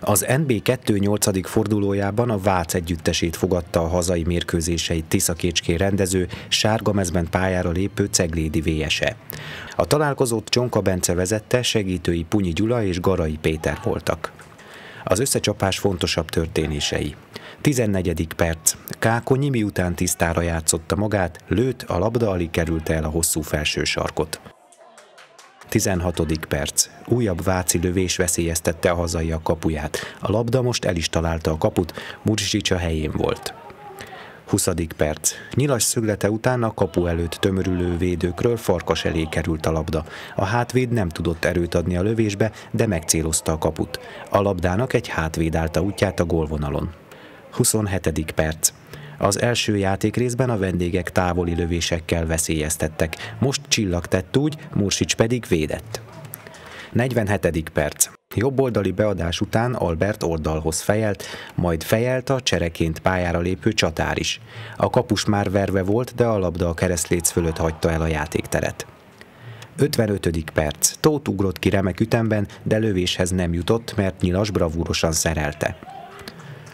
Az NB2 8. fordulójában a Vác együttesét fogadta a hazai mérkőzéseit Tiszakécskén rendező, sárgamezben pályára lépő Ceglédi VSE. A találkozót Csonka Bence vezette, segítői Punyi Gyula és Garai Péter voltak. Az összecsapás fontosabb történései. 14. perc. Kákonyi miután tisztára játszotta magát, lőtt, a labda alig került el a hosszú felső sarkot. 16. perc. Újabb váci lövés veszélyeztette a hazaiak kapuját. A labda most el is találta a kaput, Mursics a helyén volt. 20. perc. Nyilas szöglete után a kapu előtt tömörülő védőkről Farkas elé került a labda. A hátvéd nem tudott erőt adni a lövésbe, de megcélozta a kaput. A labdának egy hátvéd állta útját a gólvonalon. 27. perc. Az első játékrészben a vendégek távoli lövésekkel veszélyeztettek. Most Csillag tett úgy, Mursics pedig védett. 47. perc. Jobboldali beadás után Albert oldalhoz fejelt, majd fejelt a csereként pályára lépő csatár is. A kapus már verve volt, de a labda a keresztléc fölött hagyta el a játékteret. 55. perc. Tóth ugrott ki remek ütemben, de lövéshez nem jutott, mert Nyilas bravúrosan szerelte.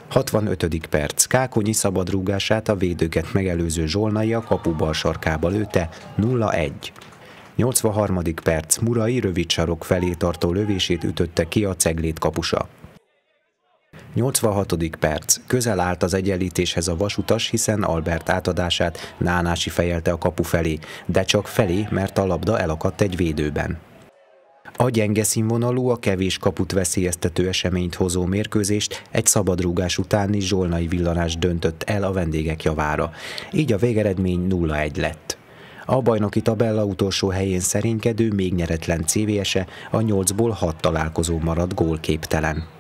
65. perc. Kákonyi szabadrúgását a védőket megelőző Zsolnai a kapu bal sarkába lőtte, 0-1. 83. perc. Murai rövid sarok felé tartó lövését ütötte ki a Ceglét kapusa. 86. perc. Közel állt az egyenlítéshez a vasutas, hiszen Albert átadását Nánási fejelte a kapu felé, de csak felé, mert a labda elakadt egy védőben. A gyenge színvonalú, a kevés kaput veszélyeztető eseményt hozó mérkőzést egy szabadrúgás utáni Zsolnai villanás döntött el a vendégek javára. Így a végeredmény 0-1 lett. A bajnoki tabella utolsó helyén szerénykedő, még nyeretlen CVS-e a 8-ból 6 találkozó maradt gólképtelen.